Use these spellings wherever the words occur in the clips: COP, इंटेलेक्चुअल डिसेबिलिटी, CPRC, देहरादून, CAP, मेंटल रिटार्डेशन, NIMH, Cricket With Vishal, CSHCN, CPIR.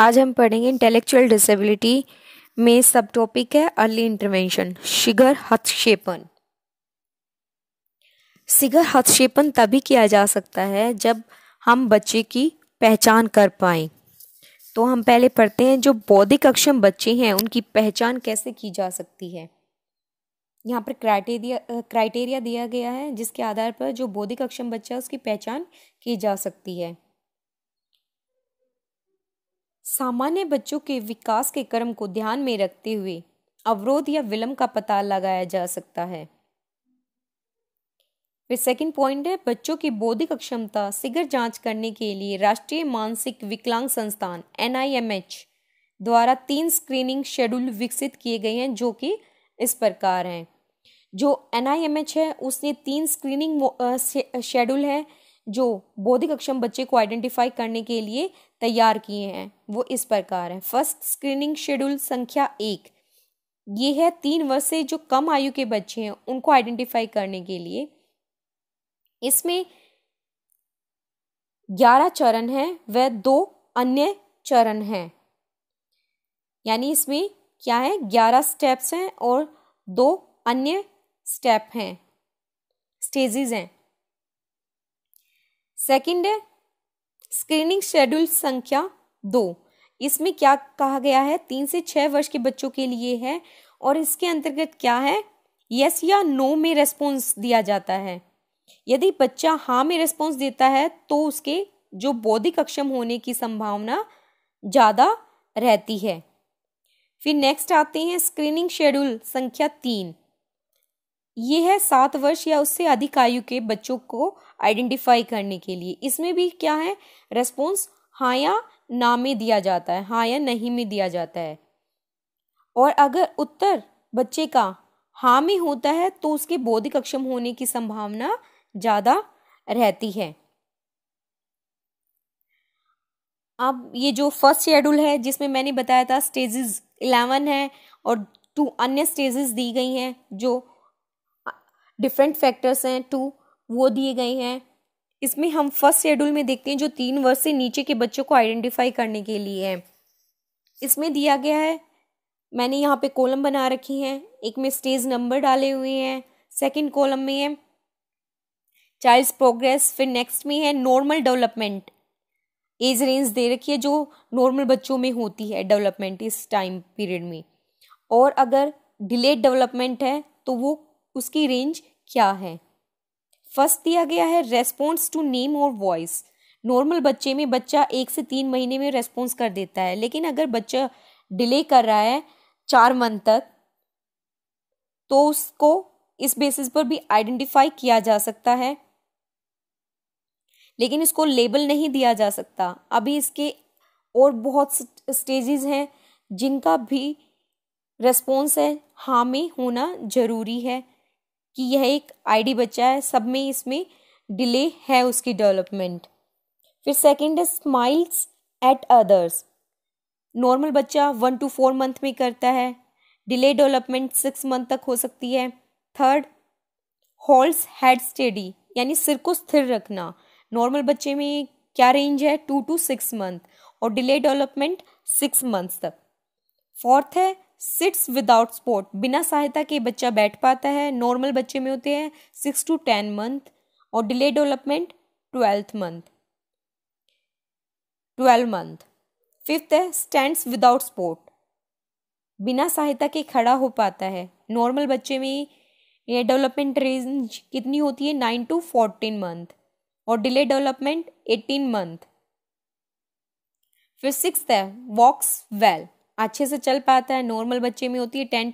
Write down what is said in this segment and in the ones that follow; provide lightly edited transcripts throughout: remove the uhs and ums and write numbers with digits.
आज हम पढ़ेंगे इंटेलेक्चुअल डिसेबिलिटी में सब टॉपिक है अर्ली इंटरवेंशन। शिगर हस्तक्षेपण। शिगर हस्तक्षेपण तभी किया जा सकता है जब हम बच्चे की पहचान कर पाएं। तो हम पहले पढ़ते हैं जो बौद्धिक अक्षम बच्चे हैं उनकी पहचान कैसे की जा सकती है। यहाँ पर क्राइटेरिया दिया गया है जिसके आधार पर जो बौद्धिक अक्षम बच्चा है उसकी पहचान की जा सकती है। सामान्य बच्चों के विकास के क्रम को ध्यान में रखते हुए अवरोध या विलंब का पता लगाया जा सकता है। फिर सेकंड पॉइंट है बच्चों की बौद्धिक अक्षमता शीघ्र जांच करने के लिए राष्ट्रीय मानसिक विकलांग संस्थान NIMH द्वारा 3 स्क्रीनिंग शेड्यूल विकसित किए गए हैं जो कि इस प्रकार हैं। जो NIMH है उसने 3 स्क्रीनिंग शेड्यूल है जो बौद्धिक अक्षम बच्चे को आइडेंटिफाई करने के लिए तैयार किए हैं, वो इस प्रकार है। फर्स्ट स्क्रीनिंग शेड्यूल संख्या 1 ये है 3 वर्ष से जो कम आयु के बच्चे हैं उनको आइडेंटिफाई करने के लिए। इसमें 11 चरण हैं व 2 अन्य चरण हैं, यानी इसमें क्या है 11 स्टेप्स हैं और 2 अन्य स्टेप हैं, स्टेजेस हैं। सेकंड है स्क्रीनिंग शेड्यूल संख्या 2, इसमें क्या कहा गया है 3 से 6 वर्ष के बच्चों के लिए है और इसके अंतर्गत क्या है यस या नो में रेस्पॉन्स दिया जाता है। यदि बच्चा हाँ में रेस्पॉन्स देता है तो उसके जो बौद्धिक अक्षम होने की संभावना ज़्यादा रहती है। फिर नेक्स्ट आते हैं स्क्रीनिंग शेड्यूल संख्या 3, ये है 7 वर्ष या उससे अधिक आयु के बच्चों को आइडेंटिफाई करने के लिए। इसमें भी क्या है रेस्पॉन्स हाँ या ना में दिया जाता है, हाँ या नहीं में दिया जाता है, और अगर उत्तर बच्चे का हाँ में होता है तो उसके बौद्धिक अक्षम होने की संभावना ज़्यादा रहती है। अब ये जो फर्स्ट शेड्यूल है जिसमें मैंने बताया था स्टेजेस 11 है और 2 अन्य स्टेजेस दी गई हैं, जो डिफरेंट फैक्टर्स हैं 2 वो दिए गए हैं। इसमें हम फर्स्ट शेड्यूल में देखते हैं जो 3 वर्ष से नीचे के बच्चों को आइडेंटिफाई करने के लिए है। इसमें दिया गया है, मैंने यहाँ पे कॉलम बना रखी हैं, एक में स्टेज नंबर डाले हुए हैं, सेकंड कॉलम में है चाइल्ड्स प्रोग्रेस, फिर नेक्स्ट में है नॉर्मल डेवलपमेंट, एज रेंज दे रखी है जो नॉर्मल बच्चों में होती है डेवलपमेंट इस टाइम पीरियड में, और अगर डिलेड डेवलपमेंट है तो वो उसकी रेंज क्या है। फर्स्ट दिया गया है रेस्पॉन्स टू नेम और वॉइस, नॉर्मल बच्चे में बच्चा 1 से 3 महीने में रेस्पॉन्स कर देता है, लेकिन अगर बच्चा डिले कर रहा है 4 मंथ तक तो उसको इस बेसिस पर भी आइडेंटिफाई किया जा सकता है, लेकिन इसको लेबल नहीं दिया जा सकता। अभी इसके और बहुत स्टेजेस हैं जिनका भी रेस्पॉन्स है हाँ में होना जरूरी है कि यह एक आईडी बच्चा है, सब में इसमें डिले है उसकी डेवलपमेंट। फिर सेकंड है स्माइल्स एट अदर्स, नॉर्मल बच्चा 1 से 4 मंथ में करता है, डिले डेवलपमेंट 6 मंथ तक हो सकती है। थर्ड होल्ड्स हेड स्टेडी, यानी सिर को स्थिर रखना, नॉर्मल बच्चे में क्या रेंज है 2 से 6 मंथ और डिले डेवलपमेंट 6 मंथ्स तक। फोर्थ है सिट्स विदाउट सपोर्ट, बिना सहायता के बच्चा बैठ पाता है, नॉर्मल बच्चे में होते हैं 6 से 10 मंथ और डिले डेवलपमेंट 12 मंथ। फिफ्थ है स्टैंड्स विदाउट सपोर्ट, बिना सहायता के खड़ा हो पाता है, नॉर्मल बच्चे में ये डेवलपमेंट रेंज कितनी होती है 9 से 14 मंथ और डिले डेवलपमेंट 18 मंथ। फिर सिक्स्थ है वॉक्स वेल, अच्छे से चल पाता है, नॉर्मल बच्चे में होती है 10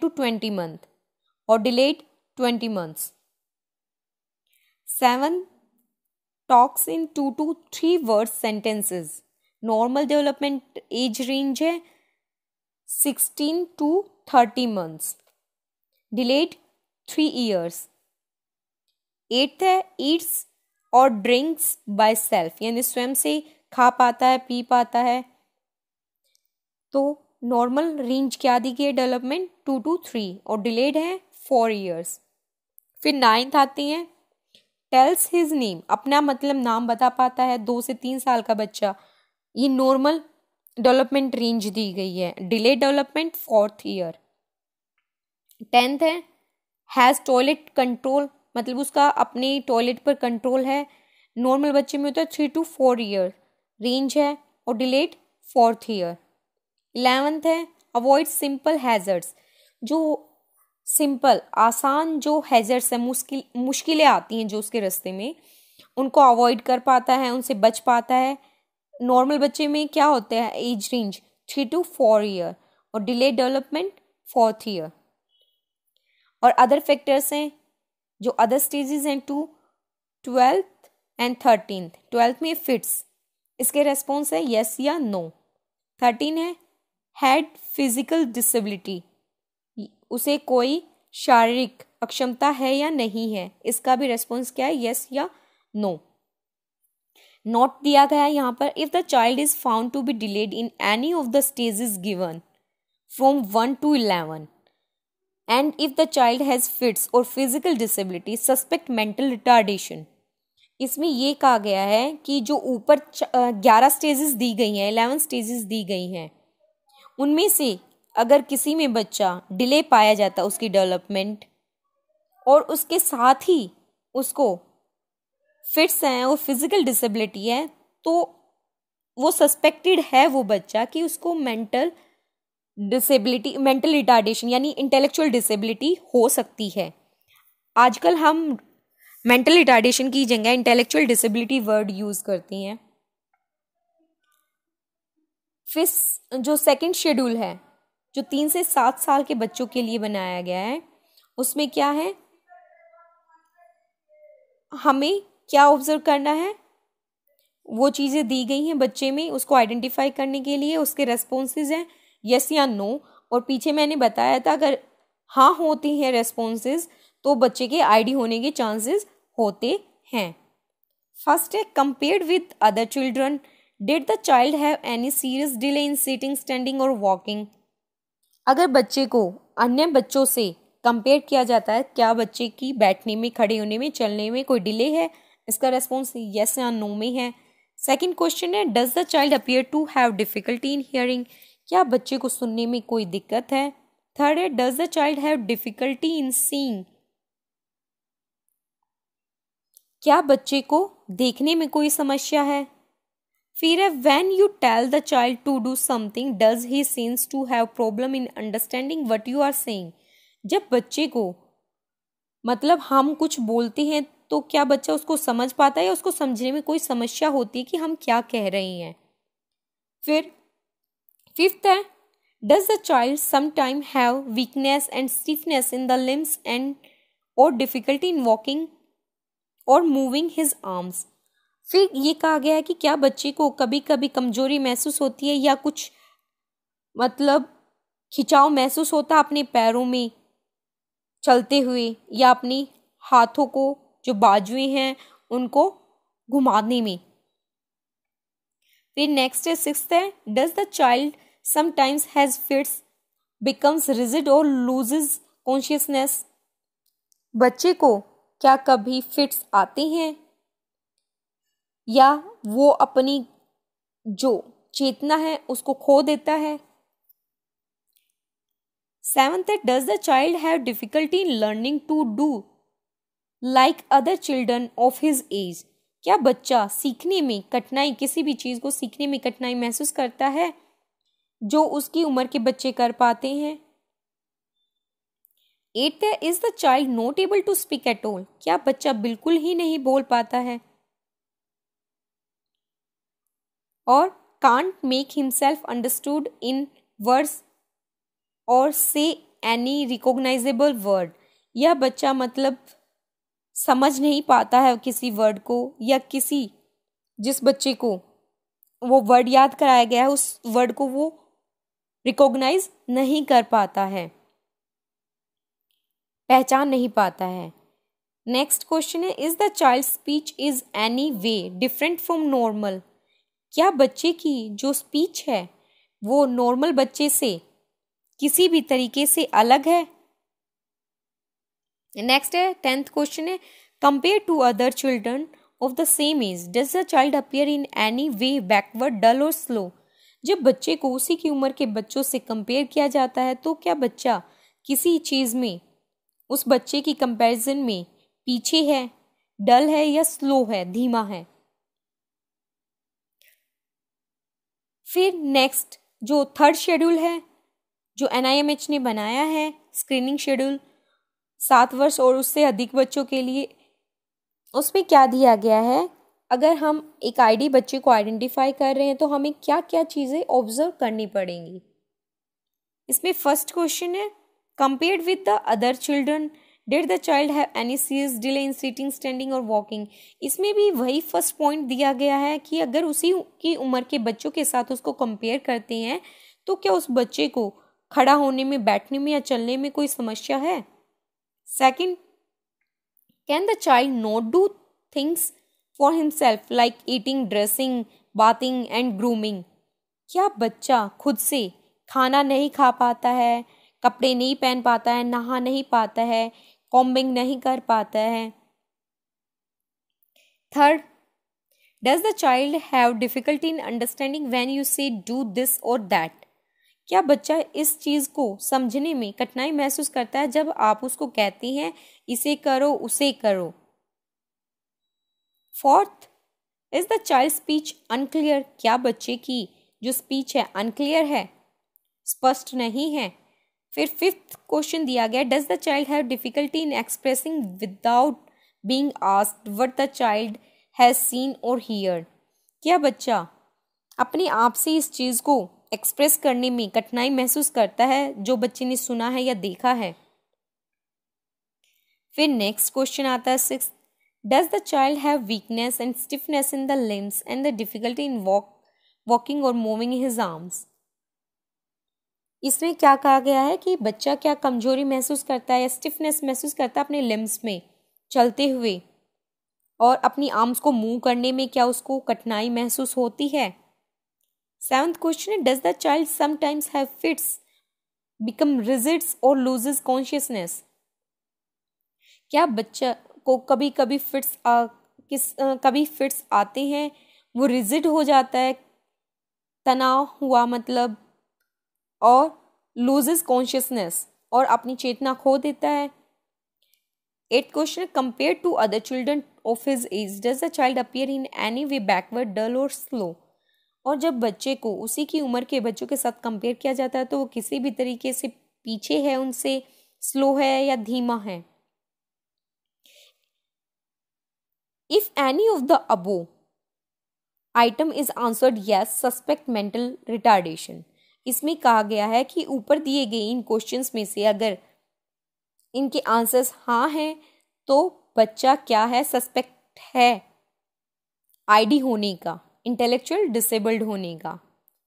से 20 मंथ और डिलेड 20 मंथ्स। 7 टॉक्स इन 2 से 3 word sentences, normal development age range है 16 से 30 मंथ्स, डिलेड 3 ईयर्स। 8th है ईट्स और ड्रिंक्स बाय सेल्फ, यानी स्वयं से खा पाता है पी पाता है, तो नॉर्मल रेंज क्या दी गई है डेवलपमेंट 2 से 3 और डिलेड है 4 ईयर्स। फिर 9th आती हैं टेल्स हिज नेम, अपना मतलब नाम बता पाता है 2 से 3 साल का बच्चा, ये नॉर्मल डेवलपमेंट रेंज दी गई है। Delay development 4th year. 10th है हैज़ टॉयलेट कंट्रोल, मतलब उसका अपने टॉयलेट पर कंट्रोल है। नॉर्मल बच्चे में होता है 3 to 4 ईयर रेंज है और डिलेड 4th ईयर। 11th है अवॉइड सिंपल हैजर्ड्स, जो सिंपल आसान जो हैजर्ड्स है, मुश्किलें आती हैं जो उसके रास्ते में, उनको अवॉइड कर पाता है, उनसे बच पाता है। नॉर्मल बच्चे में क्या होता है एज रेंज 3 to 4 ईयर और डिले डेवलपमेंट 4th ईयर। और अदर फैक्टर्स हैं जो अदर स्टेजेस हैं 2, 12th and 13th। 12th में फिट्स, इसके रेस्पॉन्स है येस या नो। 13 है हैड फिजिकल डिसेबिलिटी, उसे कोई शारीरिक अक्षमता है या नहीं है, इसका भी रेस्पॉन्स क्या है येस या नो। नॉट दिया गया है यहाँ पर। If the child is found to be delayed in any of the stages given from 1 to 11 and if the child has fits और physical disability suspect मेंटल रिटार्डेशन। इसमें ये कहा गया है कि जो ऊपर 11 स्टेजेस दी गई हैं, 11 स्टेजेस दी गई हैं, उनमें से अगर किसी में बच्चा डिले पाया जाता उसकी डेवलपमेंट और उसके साथ ही उसको फिट्स हैं और फिजिकल डिसेबिलिटी है, तो वो सस्पेक्टेड है वो बच्चा कि उसको मेंटल डिसेबिलिटी, मेंटल रिटार्डेशन यानी इंटेलेक्चुअल डिसेबिलिटी हो सकती है। आजकल हम मेंटल रिटार्डेशन की जगह इंटेलेक्चुअल डिसेबिलिटी वर्ड यूज़ करती हैं। फिर जो सेकंड शेड्यूल है जो 3 से 7 साल के बच्चों के लिए बनाया गया है, उसमें क्या है हमें क्या ऑब्जर्व करना है, वो चीज़ें दी गई हैं बच्चे में, उसको आइडेंटिफाई करने के लिए। उसके रेस्पॉन्सेज हैं यस या नो, और पीछे मैंने बताया था अगर हाँ होती हैं रेस्पॉन्सेज तो बच्चे के आईडी होने के चांसेस होते हैं। फर्स्ट है compared with other children, did the child have any serious delay in sitting, standing और वॉकिंग। अगर बच्चे को अन्य बच्चों से कंपेयर किया जाता है, क्या बच्चे की बैठने में, खड़े होने में, चलने में कोई डिले है, इसका रेस्पॉन्स यस या नो में है। सेकंड क्वेश्चन है does the child appear to have difficulty in hearing, क्या बच्चे को सुनने में कोई दिक्कत है। थर्ड है does the child have difficulty in seeing, क्या बच्चे को देखने में कोई समस्या है। फिर है when you tell the child to do something does he seems to have problem in understanding what you are saying, जब बच्चे को मतलब हम कुछ बोलते हैं तो क्या बच्चा उसको समझ पाता है या उसको समझने में कोई समस्या होती है कि हम क्या कह रहे हैं। फिर 5th है does the child sometime have weakness and stiffness in the limbs and और डिफिकल्टी इन वॉकिंग और मूविंग हिज आर्म्स। फिर ये कहा गया है कि क्या बच्चे को कभी कभी कमजोरी महसूस होती है या कुछ मतलब खिंचाव महसूस होता है अपने पैरों में चलते हुए या अपने हाथों को जो बाजुएं हैं उनको घुमाने में। फिर नेक्स्ट है 6th है does the child sometimes has fits becomes rigid और लूजेस कॉन्शियसनेस, बच्चे को क्या कभी फिट्स आते हैं या वो अपनी जो चेतना है उसको खो देता है। 7th है does the child have difficulty in learning to do like other children of his age, क्या बच्चा सीखने में कठिनाई, किसी भी चीज़ को सीखने में कठिनाई महसूस करता है जो उसकी उम्र के बच्चे कर पाते हैं। 8th है is the child not able to speak at all, क्या बच्चा बिल्कुल ही नहीं बोल पाता है। और can't make himself understood in words और से एनी रिकॉग्नाइजेबल वर्ड, यह बच्चा मतलब समझ नहीं पाता है किसी वर्ड को या किसी जिस बच्चे को वो वर्ड याद कराया गया है उस वर्ड को वो रिकॉग्नाइज नहीं कर पाता है, पहचान नहीं पाता है। नेक्स्ट क्वेश्चन है is the child speech is any way different from normal, क्या बच्चे की जो स्पीच है वो नॉर्मल बच्चे से किसी भी तरीके से अलग है। नेक्स्ट है 10th क्वेश्चन है compare to other children of the same age does the child appear in any way backward, dull or slow? जब बच्चे को उसी की उम्र के बच्चों से कंपेयर किया जाता है तो क्या बच्चा किसी चीज़ में उस बच्चे की कंपैरिजन में पीछे है, डल है या स्लो है, धीमा है? फिर नेक्स्ट जो थर्ड शेड्यूल है जो एनआईएमएच ने बनाया है, स्क्रीनिंग शेड्यूल 7 वर्ष और उससे अधिक बच्चों के लिए, उसमें क्या दिया गया है, अगर हम एक आईडी बच्चे को आइडेंटिफाई कर रहे हैं तो हमें क्या क्या चीज़ें ऑब्जर्व करनी पड़ेंगी। इसमें फर्स्ट क्वेश्चन है, compared with the other children did the child have any serious delay in sitting, standing और वॉकिंग। इसमें भी वही फर्स्ट पॉइंट दिया गया है कि अगर उसी की उम्र के बच्चों के साथ उसको कंपेयर करते हैं तो क्या उस बच्चे को खड़ा होने में, बैठने में या चलने में कोई समस्या है। Second, can the child not do things for himself like eating, dressing, bathing and grooming. क्या बच्चा खुद से खाना नहीं खा पाता है, कपड़े नहीं पहन पाता है, नहा नहीं पाता है, कॉम्बिंग नहीं कर पाता है। Third, does the child have difficulty in understanding when you say do this और दैट। क्या बच्चा इस चीज़ को समझने में कठिनाई महसूस करता है जब आप उसको कहते हैं इसे करो, उसे करो। Fourth, is the child speech unclear. क्या बच्चे की जो स्पीच है अनक्लियर है, स्पष्ट नहीं है। फिर फिफ्थ क्वेश्चन दिया गया, does the child have difficulty in expressing without being asked what the child has seen और हियर। क्या बच्चा अपने आप से इस चीज़ को एक्सप्रेस करने में कठिनाई महसूस करता है जो बच्चे ने सुना है या देखा है। फिर नेक्स्ट क्वेश्चन आता है sixth, does the child have weakness and stiffness in the limbs and the difficulty in walking और मूविंग हिज आर्म्स। इसमें क्या कहा गया है कि बच्चा क्या कमजोरी महसूस करता है या स्टिफनेस महसूस करता है अपने लिम्स में चलते हुए, और अपनी आर्म्स को मूव करने में क्या उसको कठिनाई महसूस होती है। सेवंथ क्वेश्चन है, does the child sometimes have fits, become rigids और लूजेस कॉन्शियसनेस। क्या बच्चा को कभी कभी फिट्स आते हैं, वो रिजिड हो जाता है, तनाव हुआ मतलब, और लूजेस कॉन्शियसनेस और अपनी चेतना खो देता है। Eight question, compare to other children of his age does the child appear in any way backward, dull और स्लो। और जब बच्चे को उसी की उम्र के बच्चों के साथ कंपेयर किया जाता है तो वो किसी भी तरीके से पीछे है उनसे, स्लो है या धीमा है। If any of the above item is answered yes, suspect मेंटल रिटार्डेशन। इसमें कहा गया है कि ऊपर दिए गए इन क्वेश्चंस में से अगर इनके आंसर्स हाँ हैं तो बच्चा क्या है, सस्पेक्ट है आईडी होने का, इंटेलेक्चुअल डिसेबल्ड होने का।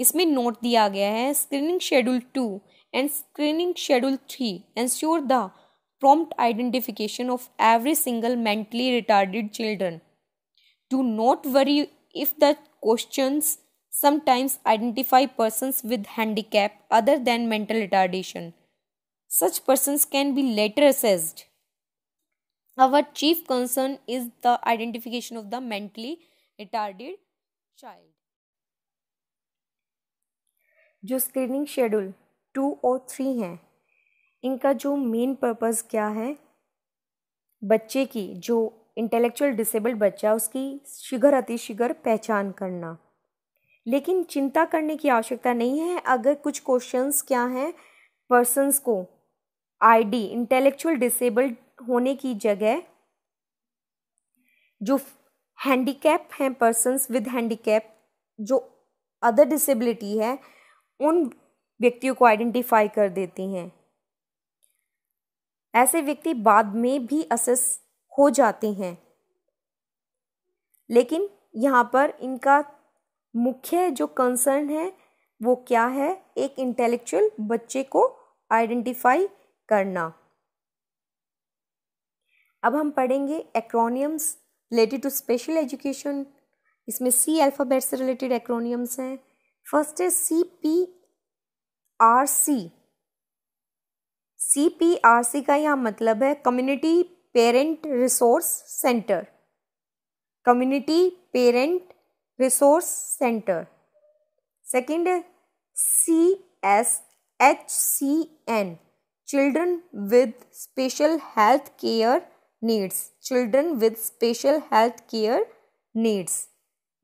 इसमें नोट दिया गया है, screening schedule 2 and screening schedule 3 ensure the prompt identification of every single mentally retarded children. Do not worry if the questions sometimes identify persons with handicap other than mental retardation. Such persons can be later assessed. Our chief concern is the identification of the mentally retarded child. जो screening schedule 2 और 3 हैं, इनका जो main purpose क्या है, बच्चे की जो इंटेलेक्चुअल डिसेबल्ड बच्चा उसकी शीघ्र अतिशीघ्र पहचान करना। लेकिन चिंता करने की आवश्यकता नहीं है अगर कुछ क्वेश्चंस क्या हैं, पर्सन्स को आईडी इंटेलेक्चुअल डिसेबल्ड होने की जगह जो हैंडीकैप हैं, पर्सन्स विद हैंडीकैप, जो अदर डिसेबिलिटी है, उन व्यक्तियों को आइडेंटिफाई कर देती हैं। ऐसे व्यक्ति बाद में भी असेस हो जाते हैं, लेकिन यहाँ पर इनका मुख्य जो कंसर्न है वो क्या है, एक इंटेलेक्चुअल बच्चे को आइडेंटिफाई करना। अब हम पढ़ेंगे acronyms related to special education. इसमें सी अल्फ़ाबेट से रिलेटेड एक्रोनिम्स हैं। फर्स्ट है CPRC। CPRC का यहाँ मतलब है community parent resource centre. community parent resource center. Second, CSHCN, children with special health care needs. Children with special health care needs.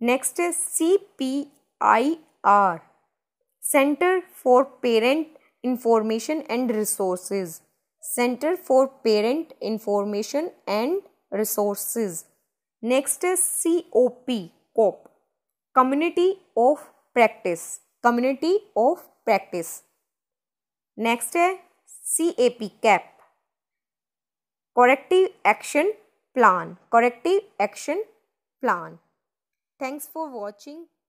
Next is CPIR, Center for Parent Information and Resources. Center for Parent Information and Resources. Next is COP, Community of Practice. Community of Practice. Next है CAP, Corrective Action Plan. Corrective Action Plan. Thanks for watching.